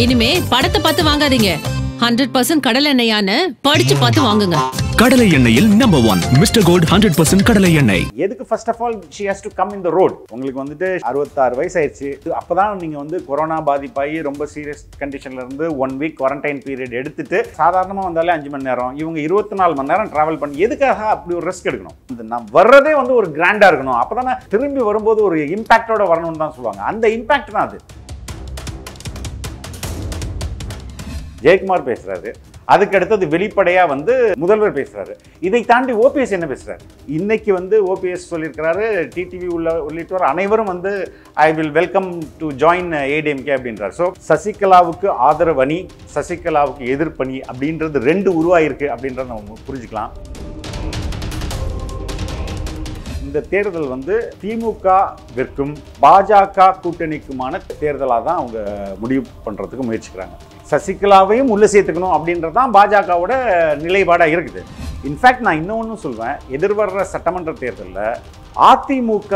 இனிமே படத்தை பார்த்து வாங்காதீங்க. 100% கடலை எண்ணெயானு படிச்சு பார்த்து வாங்குங்க. கடலை எண்ணெயில் நம்பர் 1 மிஸ்டர் கோல்ட் 100% கடலை எண்ணெய். எதுக்கு first of all she has to come in the road. உங்களுக்கு வந்துட்டு 66 வயசு ஆயிருச்சு. அப்பதான் நீங்க வந்து கொரோனா பாதிப்பாயி ரொம்ப சீரியஸ் கண்டிஷன்ல இருந்து 1 வீக் குவாரண்டைன் பீரியட் எடுத்துட்டு சாதாரணமா வந்தாலே 5 மணி நேரம் இவங்க 24 மணி நேரம் டிராவல் பண்ணி எதுக்காக அப்படி ஒரு ரிஸ்க் எடுக்கணும்? நான் வரதே வந்து ஒரு கிராண்டா இருக்கணும். அப்பதான் திரும்பி வரும்போது ஒரு இம்பாக்டோட வரணும்னு தான் சொல்வாங்க. அந்த இம்பாக்ட் தான் அது. ஜெயக்குமார் பேசுறாரு, அதுக்கு அடுத்தது வெளிப்படையா வந்து முதல்வர் பேசுறாரு. இதை தாண்டி ஓபிஎஸ் என்ன பேசுறாரு? இன்னைக்கு வந்து ஓபிஎஸ் சொல்லியிருக்கிறாரு, டிடிவி உள்ளிட்டோர் அனைவரும் வந்து I will welcome to join ADMK அப்படின்றார். ஸோ சசிகலாவுக்கு ஆதரவணி, சசிகலாவுக்கு எதிர்ப்பணி அப்படின்றது ரெண்டு உருவாயிருக்கு அப்படின்றத நம்ம புரிஞ்சுக்கலாம். இந்த தேர்தல் வந்து திமுக விற்கும் பாஜக கூட்டணிக்குமான தேர்தலாக தான் அவங்க முடிவு பண்ணுறதுக்கு முயற்சிக்கிறாங்க. சசிகலாவையும் உள்ளே சேர்த்துக்கணும் அப்படின்றது தான் பாஜகவோட நிலைப்பாடாக இருக்குது. இன்ஃபேக்ட் நான் இன்னொன்றும் சொல்வேன், எதிர்வர்ற சட்டமன்ற தேர்தலில் அதிமுக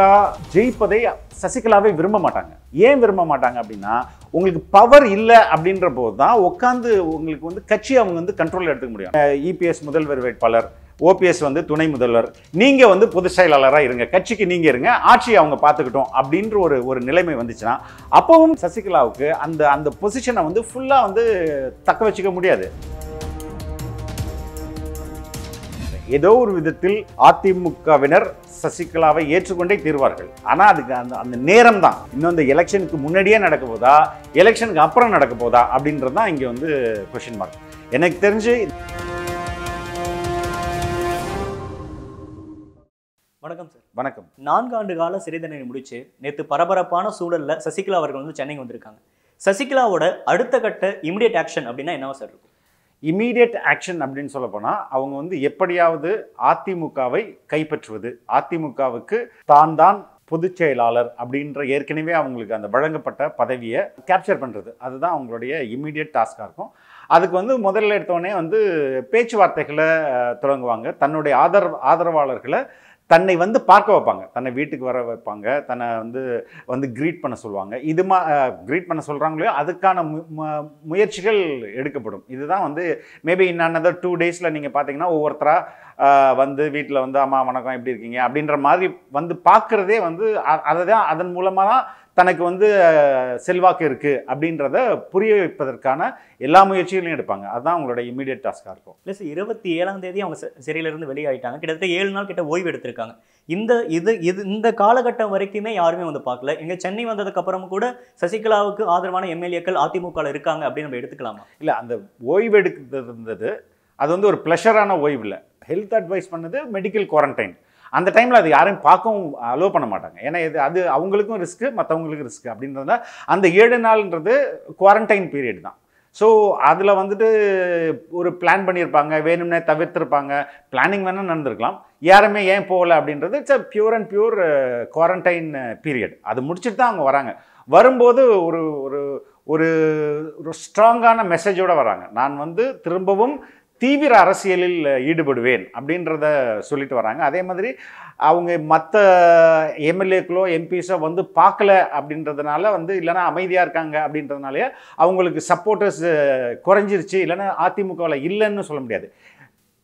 ஜெயிப்பதை சசிகலாவை விரும்ப மாட்டாங்க. ஏன் விரும்ப மாட்டாங்க அப்படின்னா, உங்களுக்கு பவர் இல்லை அப்படின்ற போது தான் உட்காந்து உங்களுக்கு வந்து கட்சி அவங்க வந்து கண்ட்ரோலில் எடுத்துக்க முடியும். இபிஎஸ் முதல்வர் வேட்பாளர், ஓபிஎஸ் வந்து துணை முதல்வர், நீங்கள் வந்து பொதுச் செயலாளராக இருங்க, கட்சிக்கு நீங்கள் இருங்க, ஆட்சியை அவங்க பார்த்துக்கிட்டோம் அப்படின்ற ஒரு நிலைமை வந்துச்சுன்னா அப்பவும் சசிகலாவுக்கு அந்த அந்த பொசிஷனை வந்து ஃபுல்லாக வந்து தக்க வச்சுக்க முடியாது. ஏதோ ஒரு விதத்தில் அதிமுகவினர் சசிகலாவை ஏற்றுக்கொண்டே தீர்வார்கள். ஆனால் அதுக்கு அந்த அந்த நேரம் தான். இன்னும் இந்த எலெக்ஷனுக்கு முன்னாடியே நடக்க போதா, எலெக்ஷனுக்கு அப்புறம் நடக்க போதா அப்படின்றது தான் இங்கே வந்து கொஷின் மார்க். எனக்கு தெரிஞ்சு. வணக்கம் சார். வணக்கம். 4 ஆண்டு கால சிறை தண்டனை முடிச்சு நேற்று பரபரப்பான சூழலில் சசிகலா அவர்கள் வந்து சென்னைக்கு வந்திருக்காங்க. சசிகலாவோட அடுத்த கட்ட இமீடியட் ஆக்ஷன் அப்படின்னா என்னவா சார் இருக்கும்? இமீடியட் ஆக்ஷன் அப்படின்னு சொல்ல போனால் அவங்க வந்து எப்படியாவது அதிமுகவை கைப்பற்றுவது, அதிமுகவுக்கு தான் தான் பொதுச் செயலாளர் அப்படின்ற ஏற்கனவே அவங்களுக்கு அந்த வழங்கப்பட்ட பதவியை கேப்சர் பண்ணுறது, அதுதான் அவங்களுடைய இமீடியட் டாஸ்காக இருக்கும். அதுக்கு வந்து முதல்ல எடுத்தோடனே வந்து பேச்சுவார்த்தைகளை தொடங்குவாங்க. தன்னுடைய ஆதரவாளர்களை தன்னை வந்து பார்க்க வைப்பாங்க, தன்னை வீட்டுக்கு வர வைப்பாங்க, தன்னை வந்து வந்து க்ரீட் பண்ண சொல்லுவாங்க. இது க்ரீட் பண்ண சொல்கிறாங்களோ அதுக்கான முயற்சிகள் எடுக்கப்படும். இதுதான் வந்து மேபி இன்னதர் 2 டேஸில் நீங்கள் பார்த்தீங்கன்னா ஒவ்வொருத்தராக வந்து வீட்டில் வந்து அம்மா வணக்கம் எப்படி இருக்கீங்க அப்படின்ற மாதிரி வந்து பார்க்குறதே வந்து அதை தான் அதன் மூலமாக தான் தனக்கு வந்து செல்வாக்கு இருக்குது அப்படின்றத புரிய வைப்பதற்கான எல்லா முயற்சிகளையும் எடுப்பாங்க. அதுதான் அவங்களோட இமீடியட் டாஸ்காக இருக்கும். ப்ளஸ் 27ஆம் தேதி அவங்க சிறையிலிருந்து வெளியாகிட்டாங்க. கிட்டத்தட்ட 7 நாள் கிட்ட ஓய்வு எடுத்திருக்காங்க. இந்த காலகட்டம் வரைக்குமே யாருமே வந்து பார்க்கல. இங்கே சென்னை வந்ததுக்கு அப்புறம் கூட சசிகலாவுக்கு ஆதரவான எம்எல்ஏக்கள் அதிமுகவில் இருக்காங்க அப்படின்னு நம்ம எடுத்துக்கலாமா? இல்லை, அந்த ஓய்வு எடுக்கிறது இருந்தது அது வந்து ஒரு ப்ளஷரான ஓய்வு இல்லை. ஹெல்த் அட்வைஸ் பண்ணது மெடிக்கல் குவாரண்டைன். அந்த டைமில் அது யாரையும் பார்க்கவும் அலோவ் பண்ண மாட்டாங்க. ஏன்னா இது அது அவங்களுக்கும் ரிஸ்க்கு, மற்றவங்களுக்கும் ரிஸ்க்கு அப்படின்றதுனால அந்த 7 நாள்ன்றது குவாரண்டைன் பீரியட் தான். ஸோ அதில் வந்துட்டு ஒரு பிளான் பண்ணியிருப்பாங்க, வேணும்னே தவிர்த்திருப்பாங்க, பிளானிங் வேணால் நடந்திருக்கலாம். யாருமே ஏன் போகலை அப்படின்றது it's a pure and pure quarantine period. அது முடிச்சுட்டு தான் அவங்க வராங்க. வரும்போது ஒரு ஒரு ஒரு ஸ்ட்ராங்கான மெசேஜோடு வராங்க. நான் வந்து திரும்பவும் தீவிர அரசியலில் ஈடுபடுவேன் அப்படின்றத சொல்லிட்டு வராங்க. அதே மாதிரி அவங்க மற்ற எம்எல்ஏக்களோ எம்பிஸோ வந்து பார்க்கல அப்படின்றதுனால வந்து இல்லைனா அமைதியாக இருக்காங்க அப்படின்றதுனாலே அவங்களுக்கு சப்போர்ட்டர்ஸ் குறைஞ்சிருச்சு, இல்லைனா அதிமுகவில் இல்லைன்னு சொல்ல முடியாது.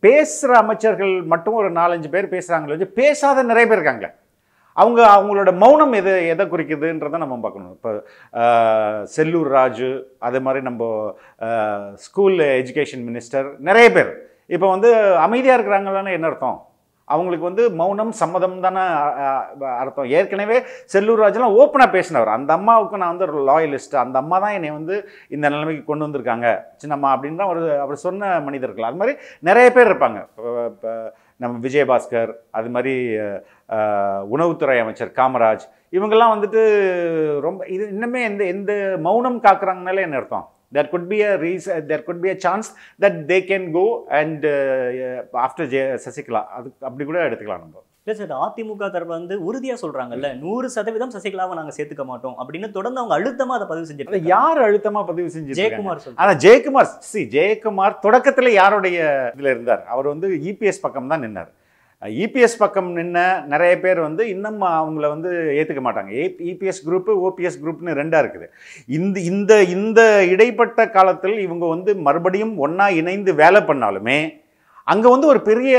பேசுகிற அமைச்சர்கள் மட்டும் ஒரு 4-5 பேர் பேசுகிறாங்களே வச்சு பேசாத நிறைய பேர் இருக்காங்க. அவங்க அவங்களோட மௌனம் எதை குறிக்குதுன்றதை நம்ம பார்க்கணும். இப்போ செல்லூர் ராஜு, அதே மாதிரி நம்ம ஸ்கூல் எஜுகேஷன் மினிஸ்டர், நிறைய பேர் இப்போ வந்து அமைதியாக இருக்கிறாங்களான்னு என்ன அர்த்தம்? அவங்களுக்கு வந்து மௌனம் சம்மதம் தானே அர்த்தம். ஏற்கனவே செல்லூர் ராஜெலாம் ஓப்பனாக பேசினவர். அந்த அம்மாவுக்கு நான் வந்து ஒரு லாயலிஸ்ட், அந்த அம்மா தான் என்னை வந்து இந்த நிலைமைக்கு கொண்டு வந்திருக்காங்க சின்னம்மா அப்படின்ற அவர் சொன்ன மனிதர்கள். அது மாதிரி நிறைய பேர் இருப்பாங்க. நம்ம விஜயபாஸ்கர், அது மாதிரி உணவுத்துறை அமைச்சர் காமராஜ், இவங்கெல்லாம் வந்துட்டு ரொம்ப இது இன்னுமே எந்த மௌனம் காக்குறாங்கனால என்ன அர்த்தம்? There could be a reason, there could be a chance that they can go and after Sasikala, அப்படி கூட எடுத்துக்கலாம் நம்ம. இல்லை சார், அதிமுக தரப்பு வந்து உறுதியாக சொல்கிறாங்கல்ல 100% சசிகலாவை நாங்கள் சேர்த்துக்க மாட்டோம் அப்படின்னு தொடர்ந்து அவங்க அழுத்தமாக அதை பதிவு செஞ்சிருக்காங்க. யார் அழுத்தமாக பதிவு செஞ்சு? ஜெயக்குமார். ஆனால் ஜெயக்குமார் தொடக்கத்தில் யாருடைய இதில் இருந்தார்? அவர் வந்து இபிஎஸ் பக்கம் தான் நின்னார். EPS பக்கம் நின்ன நிறைய பேர் வந்து இன்னும் அவங்கள வந்து ஏத்துக்க மாட்டாங்க. EPS group OPS groupனு ரெண்டா இருக்குது. இந்த இடைப்பட்ட காலத்தில் இவங்க வந்து மறுபடியும் ஒண்ணா இணைந்து வேலை பண்ணாலுமே அங்க வந்து ஒரு பெரிய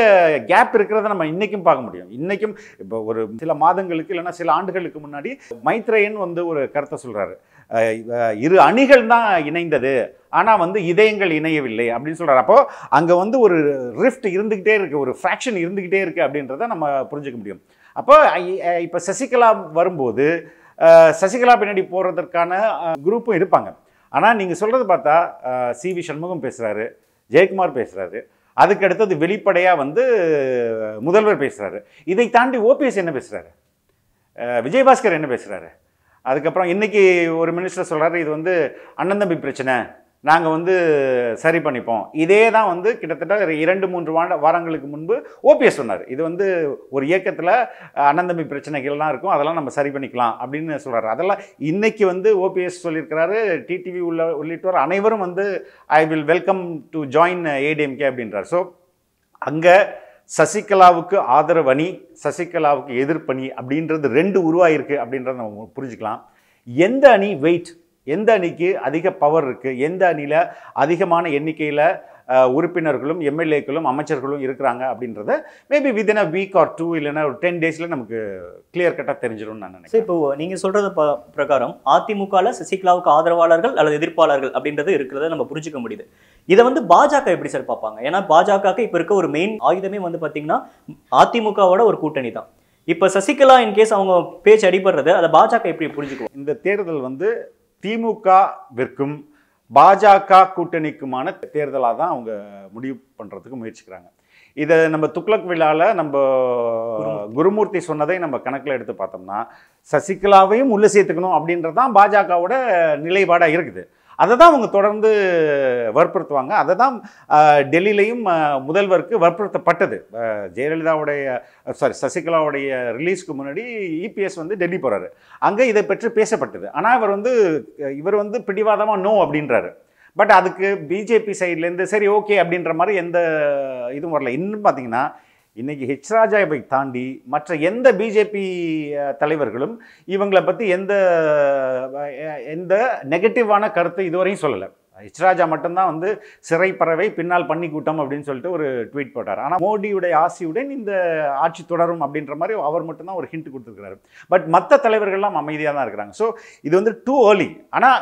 கேப் இருக்குறத நம்ம இன்னைக்கும் பார்க்க முடியும். இன்னைக்கும் இப்போ ஒரு சில மாதங்களுக்கு இல்லனா சில ஆண்டுகளுக்கு முன்னாடி மைத்ரேயன் வந்து ஒரு கருத்து சொல்றாரு. இரு அணிகள் தான் இணைந்தது ஆனா வந்து இதயங்கள் இணையவில்லை அப்படினு சொல்றாரு. அப்போ அங்க வந்து ஒரு ரிஃப்ட் இருந்துக்கிட்டே இருக்கு, ஒரு ஃபிராக்ஷன் இருந்துக்கிட்டே இருக்கு அப்படின்றத நம்ம புரிஞ்சிக்க முடியும். அப்போ இப்ப சசிகலா வரும்போது சசிகலா பின்னாடி போறதற்கான குரூப்பும் இருப்பாங்க. ஆனா நீங்க சொல்றது பார்த்தா சிவி சண்முகம் பேசுறாரு, ஜெயக்குமார் பேசுறாரு, அதுக்கு அடுத்தது வெளிப்படையா வந்து முதல்வர் பேசுறாரு. இதை தாண்டி ஓபிஎஸ் என்ன பேசுறாரு, விஜயபாஸ்கர் என்ன பேசுறாரு, அதுக்கப்புறம் இன்னைக்கு ஒரு மினிஸ்டர் சொல்றாரு இது வந்து அண்ணன் தம்பி பிரச்சனை நாங்க வந்து சரி பண்ணிப்போம். இதே தான் வந்து கிட்டத்தட்ட 2-3 வாரங்களுக்கு முன்பு ஓபிஎஸ் சொன்னார். இது வந்து ஒரு இயக்கத்துல அண்ணன் தம்பி பிரச்சனைகள்லாம் இருக்கும், அதெல்லாம் நம்ம சரி பண்ணிக்கலாம் அப்படின்னு சொல்றாரு. அதெல்லாம் இன்னைக்கு வந்து ஓபிஎஸ் சொல்லியிருக்கிறாரு. டிடிவி உள்ளிட்டோர் அனைவரும் வந்து I will welcome to join AIADMK அப்படின்றார். ஸோ அங்க சசிகலாவுக்கு ஆதரவணி, சசிகலாவுக்கு எதிர்ப்பணி அப்படின்றது ரெண்டு உருவாயிருக்கு அப்படின்றத நம்ம புரிஞ்சுக்கலாம். எந்த அணி வெயிட், எந்த அணிக்கு அதிக பவர் இருக்குது, எந்த அணியில் அதிகமான எண்ணிக்கையில் உறுப்பினர்களும் எம்எல்ஏக்களும் அமைச்சர்களும் இருக்கிறாங்க அப்படின்றத maybe within a week or 2 இல்லைன்னா ஒரு 10 daysல நமக்கு கிளியர் கட்டாக தெரிஞ்சிடும்னு நான் நினைக்கிறேன். இப்போ நீங்கள் சொல்கிறது பிரகாரம் அதிமுகவில் சசிகலாவுக்கு ஆதரவாளர்கள் அல்லது எதிர்ப்பாளர்கள் அப்படின்றது இருக்கிறத நம்ம புரிஞ்சிக்க முடியுது. இதை வந்து பாஜக எப்படி சார் பார்ப்பாங்க? ஏன்னா பாஜகவுக்கு இப்போ இருக்க ஒரு மெயின் ஆயுதமே வந்து பார்த்தீங்கன்னா அதிமுகவோட ஒரு கூட்டணி தான். இப்போ சசிகலா இன்கேஸ் அவங்க பேச்சு அடிபடுறது அதை பாஜக எப்படி புரிஞ்சுக்குவோம்? இந்த தேர்தல் வந்து திமுக விற்கும் பாஜக கூட்டணிக்குமான தேர்தலாக தான் அவங்க முடிவு பண்ணுறதுக்கு முயற்சிக்கிறாங்க. இதை நம்ம துக்ளக் விழாவில் நம்ம குருமூர்த்தி சொன்னதை நம்ம கணக்கில் எடுத்து பார்த்தோம்னா சசிகலாவையும் உள்ளே சேர்த்துக்கணும் அப்படின்றது தான் பாஜகவோட நிலைப்பாடாக இருக்குது. அதை தான் அவங்க தொடர்ந்து வற்புறுத்துவாங்க. அதை தான் டெல்லியிலையும் முதல்வருக்கு வற்புறுத்தப்பட்டது. ஜெயலலிதாவுடைய சசிகலாவுடைய ரிலீஸ்க்கு முன்னாடி EPS வந்து டெல்லி போகிறாரு. அங்கே இதை பற்றி பேசப்பட்டது. ஆனால் இவர் வந்து பிடிவாதமாக நோ அப்படின்றாரு. பட் அதுக்கு பிஜேபி சைட்லேருந்து சரி ஓகே அப்படின்ற மாதிரி எந்த இதுவும் வரல. இன்னும் பார்த்தீங்கன்னா இன்றைக்கி H. ராஜாவை தாண்டி மற்ற எந்த பிஜேபி தலைவர்களும் இவங்களை பற்றி எந்த நெகட்டிவான கருத்தை இதுவரையும் சொல்லலை. H. ராஜா மட்டும்தான் வந்து சிறை பறவை பின்னால் பண்ணி கூட்டம் அப்படின்னு சொல்லிட்டு ஒரு ட்வீட் போட்டார். ஆனால் மோடியுடைய ஆசியுடன் இந்த ஆட்சி தொடரும் அப்படின்ற மாதிரி அவர் மட்டும்தான் ஒரு ஹிண்ட் கொடுத்துருக்கிறாரு. பட் மற்ற தலைவர்கள்லாம் அமைதியாக தான் இருக்கிறாங்க. ஸோ இது வந்து டூ ஏர்லி. ஆனால்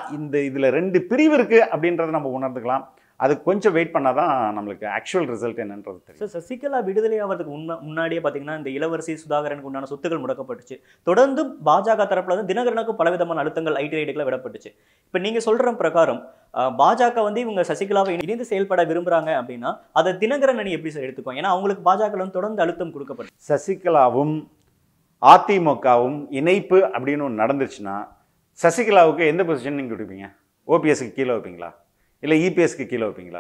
இதில் ரெண்டு பிரிவு இருக்குது அப்படின்றத நம்ம உணர்ந்துக்கலாம். அது கொஞ்சம் வெயிட் பண்ணால் தான் நம்மளுக்கு ஆக்சுவல் ரிசல்ட் என்னன்றது தெரியும். சார் சசிகலா விடுதலை ஆகிறதுக்கு முன்னாடியே பார்த்தீங்கன்னா இந்த இளவரசி சுதாகரனுக்கு உண்டான சொத்துக்கள் முடக்கப்பட்டுச்சு. தொடர்ந்து பாஜக தரப்பில் வந்து தினகரனுக்கு பலவிதமான அழுத்தங்கள் ஐடி ரைடுகளை விடப்பட்டுச்சு. இப்போ நீங்கள் சொல்கிற பிரகாரம் பாஜக வந்து இவங்க சசிகலாவை இணைந்து செயல்பட விரும்புகிறாங்க அப்படின்னா அதை தினகரன் அணி எப்படி எடுத்துக்கோம்? ஏன்னா அவங்களுக்கு பாஜக தொடர்ந்து அழுத்தம் கொடுக்கப்பட்டு சசிகலாவும் அதிமுகவும் இணைப்பு அப்படின்னு ஒன்று நடந்துச்சுன்னா சசிகலாவுக்கு எந்த பொசிஷன் நீங்கள் கொடுப்பீங்க? OPSக்கு கீழே வைப்பீங்களா இல்லை EPSக்கு கீழே வைப்பீங்களா?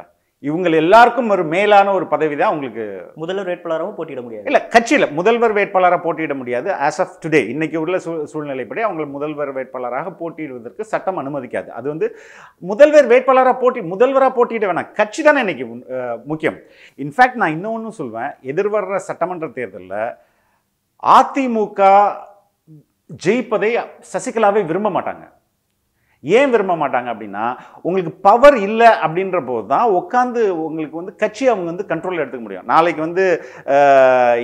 இவங்க எல்லாருக்கும் ஒரு மேலான ஒரு பதவி தான். உங்களுக்கு முதல்வர் வேட்பாளராகவும் போட்டியிட முடியாது, இல்லை கட்சியில் முதல்வர் வேட்பாளராக போட்டியிட முடியாது. ஆஸ் ஆஃப் டுடே இன்னைக்கு உள்ள சூழ்நிலைப்படி அவங்க முதல்வர் வேட்பாளராக போட்டியிடுவதற்கு சட்டம் அனுமதிக்காது. அது வந்து முதல்வர் வேட்பாளராக முதல்வராக போட்டியிட வேணாம், கட்சி தானே இன்னைக்கு முக்கியம். இன்ஃபேக்ட் நான் இன்னொன்று சொல்வேன், எதிர்வர சட்டமன்ற தேர்தலில் அதிமுக ஜெயிப்பதை சசிகலாவை விரும்ப மாட்டாங்க. ஏன் விரும்ப மாட்டாங்க அப்படின்னா உங்களுக்கு பவர் இல்லை அப்படின்ற போது தான் உட்காந்து உங்களுக்கு வந்து கட்சி அவங்க வந்து கண்ட்ரோல் எடுத்துக்க முடியும். நாளைக்கு வந்து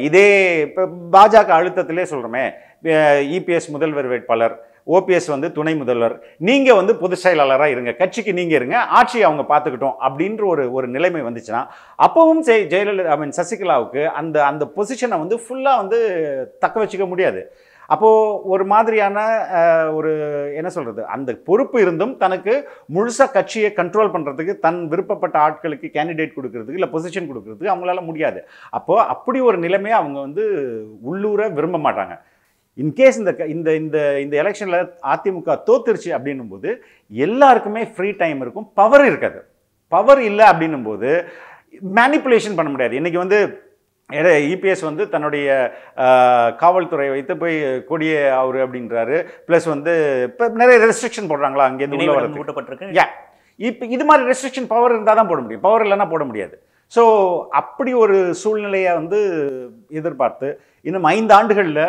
இதே இப்போ பாஜக அழுத்தத்திலே சொல்கிறோமே, EPS முதல்வர் வேட்பாளர், OPS வந்து துணை முதல்வர், நீங்கள் வந்து பொதுச் செயலாளராக இருங்க, கட்சிக்கு நீங்கள் இருங்க, ஆட்சியை அவங்க பார்த்துக்கிட்டோம் அப்படின்ற ஒரு நிலைமை வந்துச்சுன்னா அப்பவும் சசிகலாவுக்கு அந்த பொசிஷனை வந்து ஃபுல்லாக வந்து தக்க வச்சுக்க முடியாது. அப்போது ஒரு மாதிரியான ஒரு என்ன சொல்கிறது, அந்த பொறுப்பு இருந்தும் தனக்கு முழுசாக கட்சியை கண்ட்ரோல் பண்ணுறதுக்கு தன் விருப்பப்பட்ட ஆட்களுக்கு கேண்டிடேட் கொடுக்கறதுக்கு இல்லை பொசிஷன் கொடுக்கறதுக்கு அவங்களால முடியாது. அப்போது அப்படி ஒரு நிலைமையை அவங்க வந்து உள்ளூர விரும்ப மாட்டாங்க. இன்கேஸ் இந்த இந்த எலெக்ஷனில் அதிமுக தோத்துருச்சு அப்படின்னும் போது எல்லாருக்குமே ஃப்ரீ டைம் இருக்கும், பவர் இருக்காது. பவர் இல்லை அப்படின்னும் போது மேனிப்புலேஷன் பண்ண முடியாது. இன்றைக்கி வந்து EPS வந்து தன்னுடைய காவல்துறையை வைத்து போய் கொடியே அவரு அப்படின்றாரு. ப்ளஸ் வந்து இப்போ நிறைய ரெஸ்ட்ரிக்ஷன் போடுறாங்களா அங்கேருந்து உள்ளே வரது. இப்போ இது மாதிரி ரெஸ்ட்ரிக்ஷன் பவர் இருந்தால் தான் போட முடியும், பவர் இல்லைன்னா போட முடியாது. So, அப்படி ஒரு சூழ்நிலையை வந்து எதிர்பார்த்து இன்னும் 5 ஆண்டுகளில்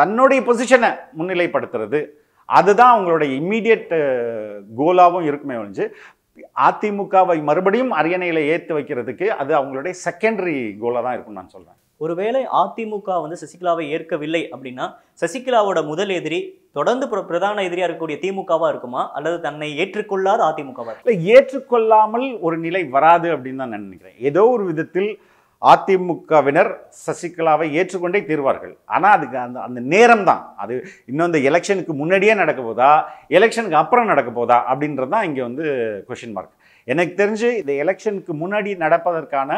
தன்னுடைய பொசிஷனை முன்னிலைப்படுத்துறது அதுதான் அவங்களுடைய இம்மிடியட் கோலாவும் இருக்குமே ஒழிஞ்சு அதிமுகவை மறுபடியும் அரியணையில் ஏற்றி வைக்கிறதுக்கு அது அவங்களுடைய செகண்டரி கோலாக தான் இருக்கும்னு நான் சொல்கிறேன். ஒருவேளை அதிமுக வந்து சசிகலாவை ஏற்கவில்லை அப்படின்னா சசிகலாவோட முதல் எதிரி தொடர்ந்து பிரதான எதிரியாக இருக்கக்கூடிய திமுகவாக இருக்குமா அல்லது தன்னை ஏற்றுக்கொள்ளாத அதிமுகவா? இல்லை, ஏற்றுக்கொள்ளாமல் ஒரு நிலை வராது அப்படின்னு தான் நான் நினைக்கிறேன். ஏதோ ஒரு விதத்தில் அதிமுகவினர் சசிகலாவை ஏற்றுக்கொண்டே தீர்வார்கள். ஆனால் அதுக்கு அந்த அந்த நேரம் தான், அது இன்னும் இந்த எலெக்ஷனுக்கு முன்னாடியே நடக்க போதா எலெக்ஷனுக்கு அப்புறம் நடக்க போதா அப்படின்றது தான் இங்கே வந்து கொஷின் மார்க். எனக்கு தெரிஞ்சு இந்த எலெக்ஷனுக்கு முன்னாடி நடப்பதற்கான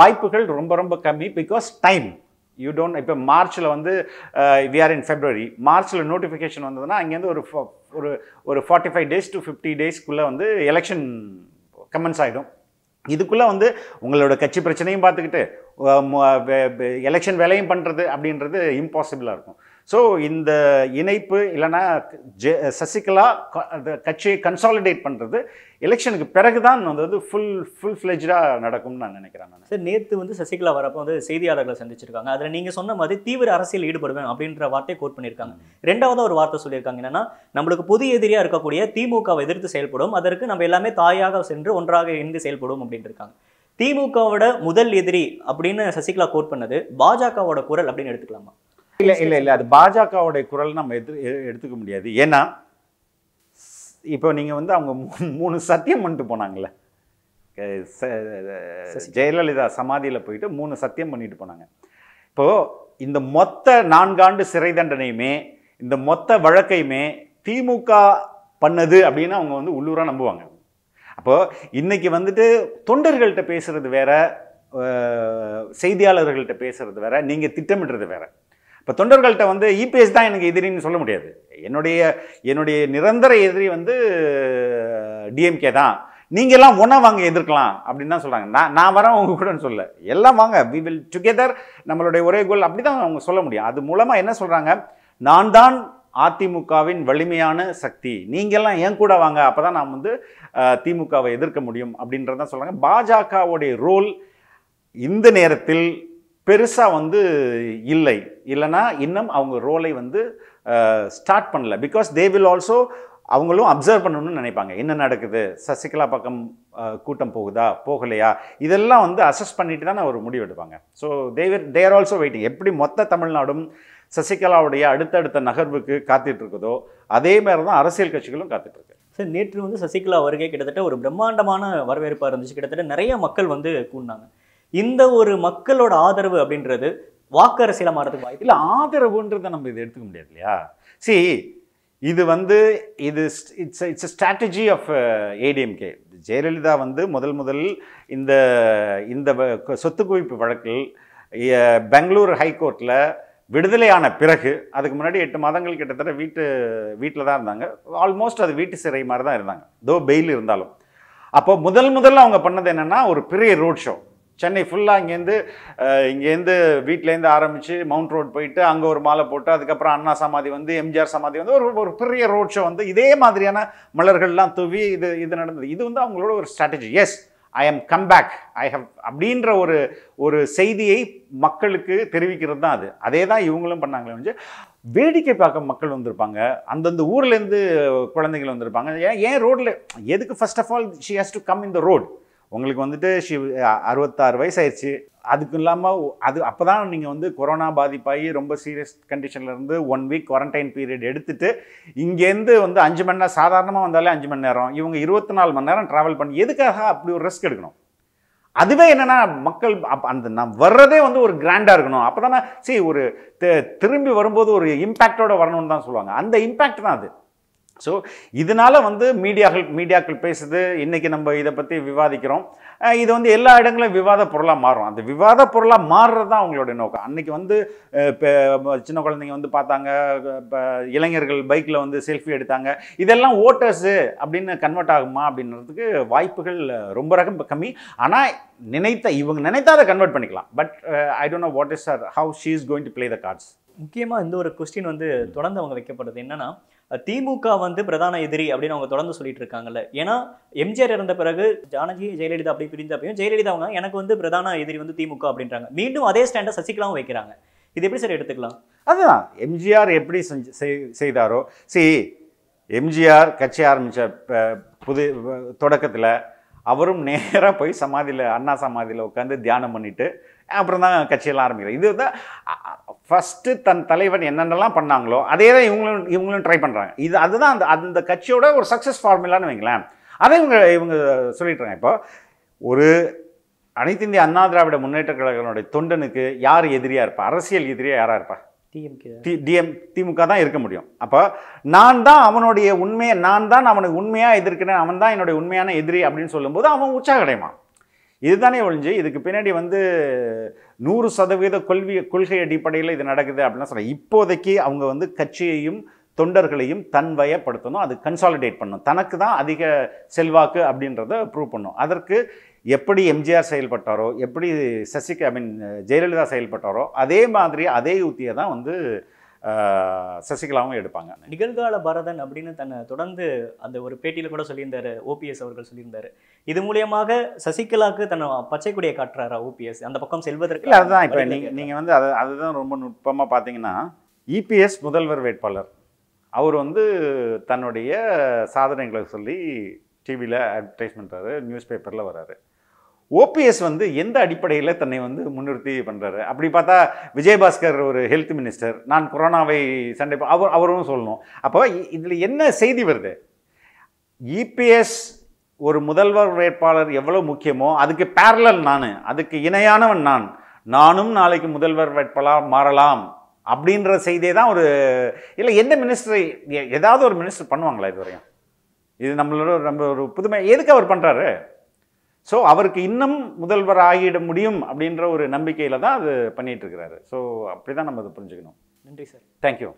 வாய்ப்புகள் ரொம்ப ரொம்ப கம்மி. Because time you don't. இப்போ மார்ச்சில் வந்து வி ஆர் இன் ஃபெப்ரவரி, மார்ச்சில் நோட்டிஃபிகேஷன் வந்ததுன்னா அங்கேருந்து ஒரு 45 to 50 daysக்குள்ளே வந்து எலெக்ஷன் கமெண்ட்ஸ் ஆகிடும். இதுக்குள்ளே வந்து உங்களோட கட்சி பிரச்சனையும் பார்த்துக்கிட்டு எலெக்ஷன் வேலையும் பண்ணுறது அப்படின்றது இம்பாசிபிளாக இருக்கும். ஸோ இந்த இணைப்பு இல்லைன்னா சசிகலா கட்சியை கன்சாலிடேட் பண்ணுறது எலெக்ஷனுக்கு பிறகு தான் வந்து ஃபுல் ஃப்ளெஜ்டாக நடக்கும்னு நான் நினைக்கிறேன். நான் சார் நேற்று வந்து சசிகலா வரப்போ வந்து செய்தியாளர்களை சந்திச்சிருக்காங்க. அதில் நீங்கள் சொன்ன மாதிரி தீவிர அரசியல் ஈடுபடுவேன் அப்படின்ற வார்த்தையை கோட் பண்ணியிருக்காங்க. ரெண்டாவதாக ஒரு வார்த்தை சொல்லியிருக்காங்க, என்னென்னா நம்மளுக்கு புது எதிரியாக இருக்கக்கூடிய திமுகவை எதிர்த்து செயல்படும், அதற்கு நம்ம எல்லாமே தாயாக சென்று ஒன்றாக இணைந்து செயல்படும் அப்படின்ட்டு இருக்காங்க. திமுகவோட முதல் எதிரி அப்படின்னு சசிகலா கோட் பண்ணது பாஜகவோட குரல் அப்படின்னு எடுத்துக்கலாமா? இல்லை, அது பாஜகவுடைய குரல் நம்ம எடுத்துக்க முடியாது. ஏன்னா இப்போ நீங்கள் வந்து அவங்க 3 சத்தியம் பண்ணிட்டு போனாங்கள்ல, ஜெயலலிதா சமாதியில் போயிட்டு 3 சத்தியம் பண்ணிட்டு போனாங்க. இப்போது இந்த மொத்த 4 ஆண்டு சிறை தண்டனையுமே இந்த மொத்த வழக்கையுமே திமுக பண்ணது அப்படின்னு அவங்க வந்து உள்ளூராக நம்புவாங்க. அப்போது இன்றைக்கி வந்துட்டு தொண்டர்கள்ட்ட பேசுகிறது வேற, செய்தியாளர்கள்ட்ட பேசுகிறது வேற, நீங்கள் திட்டமிடுறது வேற. இப்போ தொண்டர்கள்ட்ட வந்து EPS தான் எனக்கு எதிரின்னு சொல்ல முடியாது. என்னுடைய நிரந்தர எதிரி வந்து DMK தான். நீங்கள்லாம் ஒன்றா வாங்க எதிர்க்கலாம் அப்படின்னு தான் சொல்கிறாங்க. நான் வரேன் அவங்க கூடன்னு சொல்ல, எல்லாம் வாங்க வி வில் டுகெதர், நம்மளுடைய ஒரே கோல் அப்படி தான் அவங்க சொல்ல முடியும். அது மூலமாக என்ன சொல்கிறாங்க, நான் தான் அதிமுகவின் வலிமையான சக்தி, நீங்கள்லாம் ஏன் கூட வாங்க அப்போ தான் நாம் வந்து திமுகவை எதிர்க்க முடியும் அப்படின்றதான் சொல்கிறாங்க. பாஜகவுடைய ரோல் இந்த நேரத்தில் பெருசாக வந்து இல்லைன்னா இன்னும் அவங்க ரோலை வந்து ஸ்டார்ட் பண்ணல. பிகாஸ் தே வில் ஆல்சோ அவங்களும் அப்சர்வ் பண்ணணும்னு நினைப்பாங்க. என்ன நடக்குது, சசிகலா பக்கம் கூட்டம் போகுதா போகலையா, இதெல்லாம் வந்து அசஸ் பண்ணிட்டு தான் ஒரு முடிவு எடுப்பாங்க. So they're also waiting. எப்படி மொத்த தமிழ்நாடும் சசிகலாவுடைய அடுத்தடுத்த நகர்வுக்கு காத்துட்டு இருக்குதோ அதே மாதிரி தான் அரசியல் கட்சிகளும் காத்துட்டு இருக்கு. சார் நேற்று வந்து சசிகலா வருகை கிட்டத்தட்ட ஒரு பிரம்மாண்டமான வரவேற்பாக இருந்துச்சு. கிட்டத்தட்ட நிறைய மக்கள் வந்து கூடினாங்க. இந்த ஒரு மக்களோட ஆதரவு அப்படின்றது வாக்கு அரசியல மாறதுக்கு வாய்ப்பு இல்லை. ஆதரவுன்றதை நம்ம இதை எடுத்துக்க முடியாது இல்லையா? சி இது வந்து it's strategy of AIADMK. Jayalalithaa வந்து முதல் இந்த இந்த சொத்து குவிப்பு வழக்கில் பெங்களூர் ஹைகோர்ட்டில் விடுதலையான பிறகு, அதுக்கு முன்னாடி 8 மாதங்கள் கிட்டத்தட்ட வீட்டில் தான் இருந்தாங்க. ஆல்மோஸ்ட் அது வீட்டு சிறை மாதிரி தான் இருந்தாங்க, தோ பெயில் இருந்தாலும். அப்போ முதல்ல அவங்க பண்ணது என்னென்னா ஒரு பெரிய ரோட் ஷோ, சென்னை ஃபுல்லாக இங்கேருந்து வீட்டிலேருந்து ஆரம்பித்து மவுண்ட் ரோட் போயிட்டு அங்கே ஒரு மாலை போட்டு அதுக்கப்புறம் அண்ணா சமாதி வந்து எம்ஜிஆர் சமாதி வந்து ஒரு பெரிய ரோட் ஷோ வந்து இதே மாதிரியான மலர்கள்லாம் தூவி இது நடந்தது. இது வந்து அவங்களோட ஒரு ஸ்ட்ராட்டஜி. எஸ் ஐ ஆம் கம்பேக், ஐ ஹவ் அப்படின்ற ஒரு செய்தியை மக்களுக்கு தெரிவிக்கிறது தான் அது. அதே தான் இவங்களும் பண்ணாங்களே வந்து வேடிக்கை பார்க்க மக்கள் வந்திருப்பாங்க, அந்தந்த ஊர்லேருந்து குழந்தைகள் வந்திருப்பாங்க. ஏன் ரோட்டில் எதுக்கு first of all she has to come in the road. உங்களுக்கு வந்துட்டு 66 வயசு ஆயிடுச்சு. அதுக்கு இல்லாமல் அது அப்போ தான் நீங்கள் வந்து கொரோனா பாதிப்பாகி ரொம்ப சீரியஸ் கண்டிஷன்லேருந்து 1 வீக் குவாரண்டைன் பீரியட் எடுத்துகிட்டு இங்கேருந்து வந்து 5 மணி நேரம், சாதாரணமாக வந்தாலே 5 மணி நேரம், இவங்க 24 மணி நேரம் ட்ராவல் பண்ணி எதுக்காக அப்படி ஒரு ரிஸ்க் எடுக்கணும்? அதுவே என்னென்னா மக்கள் அந்த நான் வர்றதே வந்து ஒரு கிராண்டாக இருக்கணும், அப்போ தானே சரி ஒரு திரும்பி வரும்போது ஒரு இம்பேக்டோடு வரணும்னு தான் சொல்லுவாங்க. அந்த இம்பேக்ட் தான் அது. ஸோ இதனால் வந்து மீடியாக்கள் பேசுது. இன்றைக்கி நம்ம இதை பற்றி விவாதிக்கிறோம். இது வந்து எல்லா இடங்களும் விவாத பொருளாக மாறும். அந்த விவாத பொருளாக மாறுறது தான் அவங்களுடைய நோக்கம். அன்றைக்கி வந்து சின்ன குழந்தைங்க வந்து பார்த்தாங்க, இப்போ இளைஞர்கள் பைக்கில் வந்து செல்ஃபி எடுத்தாங்க. இதெல்லாம் ஓட்டர்ஸு அப்படின்னு கன்வெர்ட் ஆகுமா அப்படின்றதுக்கு வாய்ப்புகள் ரொம்ப கம்மி. ஆனால் இவங்க நினைத்தாத கன்வெர்ட் பண்ணிக்கலாம். But I don't know what is how she is going to play the cards. முக்கியமாக இந்த ஒரு கொஸ்டின் வந்து தொடர்ந்து அவங்க வைக்கப்படுது, என்னென்னா திமுக வந்து பிரதான எதிரி அப்படின்னு அவங்க தொடர்ந்து சொல்லிட்டு இருக்காங்கல்ல. ஏன்னா எம்ஜிஆர் இருந்த பிறகு ஜானகி ஜெயலலிதா அப்படி பிரிஞ்சப்பையும் ஜெயலலிதா அவங்க எனக்கு வந்து பிரதான எதிரி வந்து திமுக அப்படின்றாங்க. மீண்டும் அதே ஸ்டாண்டை சசிகலாவும் வைக்கிறாங்க. இது எப்படி சார் எடுத்துக்கலாம்? அதுதான் எம்ஜிஆர் எப்படி செய்தாரோ. சரி, எம்ஜிஆர் கட்சி ஆரம்பித்த தொடக்கத்தில் அவரும் நேராக போய் சமாதியில் அண்ணா சமாதியில் உட்காந்து தியானம் பண்ணிவிட்டு அப்புறம் தான் கட்சியெல்லாம் ஆரம்பிக்கிறார். இது தான் ஃபஸ்ட்டு தன் தலைவன் என்னென்னலாம் பண்ணாங்களோ அதே தான் இவங்களும் ட்ரை பண்ணுறாங்க. இது அதுதான் அந்த கட்சியோட ஒரு சக்ஸஸ் ஃபார்முலான்னு வைங்களேன். அதை இவங்க சொல்லிட்டுறாங்க. இப்போ ஒரு அனைத்து இந்திய அண்ணா திராவிட முன்னேற்ற கழகங்களுடைய தொண்டனுக்கு யார் எதிரியாக இருப்பா? அரசியல் எதிரியாக யாராக இருப்பா? திமுக தான் இருக்க முடியும். அப்போ நான் தான் அவனுடைய உண்மையை, நான் தான் அவனுக்கு உண்மையாக எதிர்க்கிறேன், அவன் தான் என்னுடைய உண்மையான எதிரி அப்படின்னு சொல்லும்போது அவன் உற்சாகடைவான். இதுதானே ஒழிஞ்சு இதுக்கு பின்னாடி வந்து 100% கொள்கை அடிப்படையில் இது நடக்குது அப்படின்னு சொல்கிறேன். இப்போதைக்கு அவங்க வந்து கட்சியையும் தொண்டர்களையும் தன்வயப்படுத்தணும், அது கன்சாலிடேட் பண்ணும், தனக்கு தான் அதிக செல்வாக்கு அப்படின்றத ப்ரூவ் பண்ணும். அதற்கு எப்படி எம்ஜிஆர் செயல்பட்டாரோ, எப்படி ஜெயலலிதா செயல்பட்டாரோ அதே மாதிரி அதே யுத்தியை தான் வந்து சசிகலாவும் எடுப்பாங்க. நிகழ்கால பாரதன் அப்படின்னு தன்னை தொடர்ந்து அந்த ஒரு பேட்டியில் கூட சொல்லியிருந்தார் ஓபிஎஸ் அவர்கள் சொல்லியிருந்தார். இது மூலியமாக சசிகலாவுக்கு தன்னை பச்சைக்குடியை காட்டுறாரா ஓபிஎஸ் அந்த பக்கம் செல்வதற்கு? இல்லை, அதுதான் இப்போ நீங்கள் வந்து அதுதான் ரொம்ப நுட்பமாக பார்த்தீங்கன்னா இபிஎஸ் முதல்வர் வேட்பாளர் அவர் வந்து தன்னுடைய சாதனைகளை சொல்லி டிவியில் அட்வர்டைஸ்மெண்ட் வர்றாரு, நியூஸ் பேப்பரில் வர்றாரு. ஓபிஎஸ் வந்து எந்த அடிப்படையில் தன்னை வந்து முன்னிறுத்தி பண்ணுறாரு? அப்படி பார்த்தா விஜயபாஸ்கர் ஒரு ஹெல்த் மினிஸ்டர், நான் கொரோனாவை சண்டை அவரும் சொல்லணும். அப்போ இதில் என்ன செய்தி வருது? இபிஎஸ் ஒரு முதல்வர் வேட்பாளர் எவ்வளோ முக்கியமோ அதுக்கு பேரலல் நான், அதுக்கு இணையானவன் நான், நானும் நாளைக்கு முதல்வர் வேட்பாளராக மாறலாம் அப்படின்ற செய்தியே தான். ஒரு இல்லை எந்த மினிஸ்டரை ஏதாவது ஒரு மினிஸ்டர் பண்ணுவாங்களா இது வரையும்? இது நம்மளோட நம்ம ஒரு புதுமை. எதுக்கு அவர் பண்ணுறாரு? ஸோ அவருக்கு இன்னும் முதல்வர் ஆகிட முடியும் அப்படின்ற ஒரு நம்பிக்கையில் தான் அது பண்ணிகிட்ருக்கிறாரு. ஸோ அப்படி தான் நம்ம அதை புரிஞ்சுக்கணும். நன்றி சார். தேங்க்யூ.